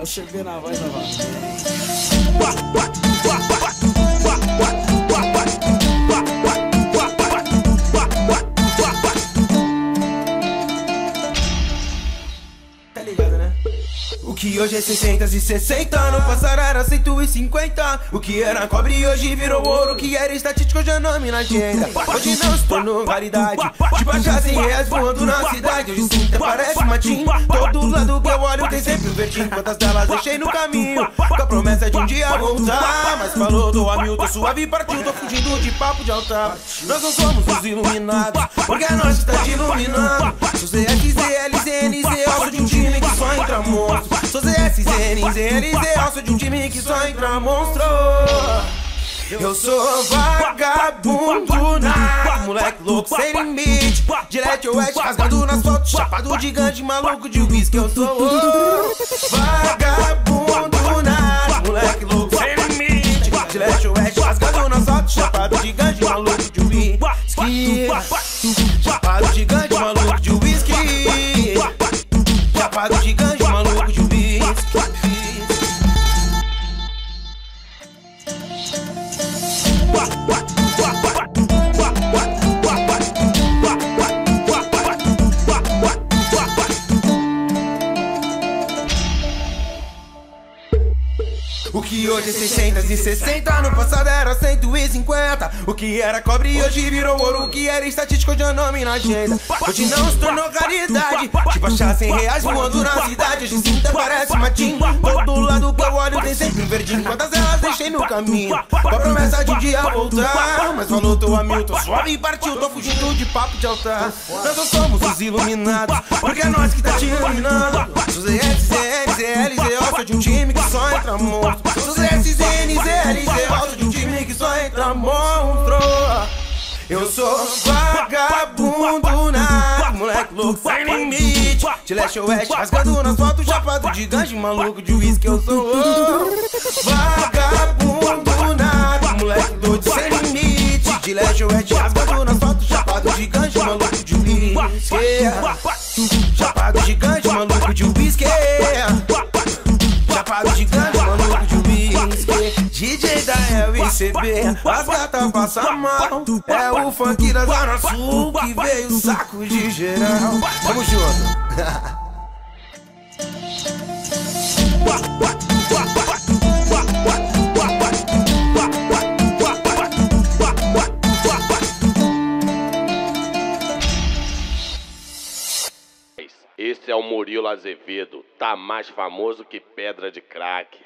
Eu cheguei na voz da vaca. Que hoje é 660, não passaram era 150. O que era cobre hoje virou ouro, o que era estatística hoje é nome na agenda. Hoje não se tornou raridade, de baixar 100 reais voando na cidade. Hoje sim, parece uma team, todo lado que eu olho tem sempre o verdinho. Quantas delas deixei no caminho, com a promessa de um dia voltar. Mas falou do Hamilton, suave partiu, tô fugindo de papo de altar. Nós não somos os iluminados, porque a nossa está te iluminando. Sou ZF, LCB, obra de um time que só entra monstro. Sou ZF, ZNZ, sou de um time que só entra monstro. Eu sou vagabundo nato, moleque louco sem limite. Direto ao oeste, rasgado no asfalto, chapado de Gandhi, maluco de uísque. Eu sou vagabundo nato, moleque louco sem limite. Direto ao oeste, rasgado no asfalto, chapado de Gandhi, maluco de uísque. Chapado de Gandhi, maluco de uísque. Chapado de Gandhi, maluco de uísque. O que hoje é 660, no passado era 150. O que era cobre hoje virou ouro, o que era estatística hoje é nome na agenda. Hoje não se tornou caridade, tipo achar 100 reais voando na cidade. Hoje sim, parece uma team, todo lado que eu olho tem sempre um verdinho. Quantas elas deixei no caminho, com a promessa de um dia voltar. Mas falou do Hamilton, suave e partiu, tô fugindo de papo de altar. Nós não somos os iluminados, porque é nós que tá te iluminando. Sou ZF, ZF, ZLZ, sou de um time que só entra monstro. Sou ZF, ZNZ, LZ, de um time que só entra monstro. Eu sou vagabundo nato, moleque louco sem limite. De leste a oeste, rasgado nas fotos, chapado de Gandhi, maluco de uísque. Eu sou vagabundo nato, moleque doido sem limite. De leste a oeste, rasgado nas fotos, chapado de Gandhi, maluco de uísque. Chapado de Gandhi, maluco de uísque. Chapado de Gandhi, maluco de uísque. DJ da LCB, as gatas passam mal. É o funk da Zona Sul que veio saco de geral. Vamos junto. Esse é o Murilo Azevedo, tá mais famoso que Pedra de Crack.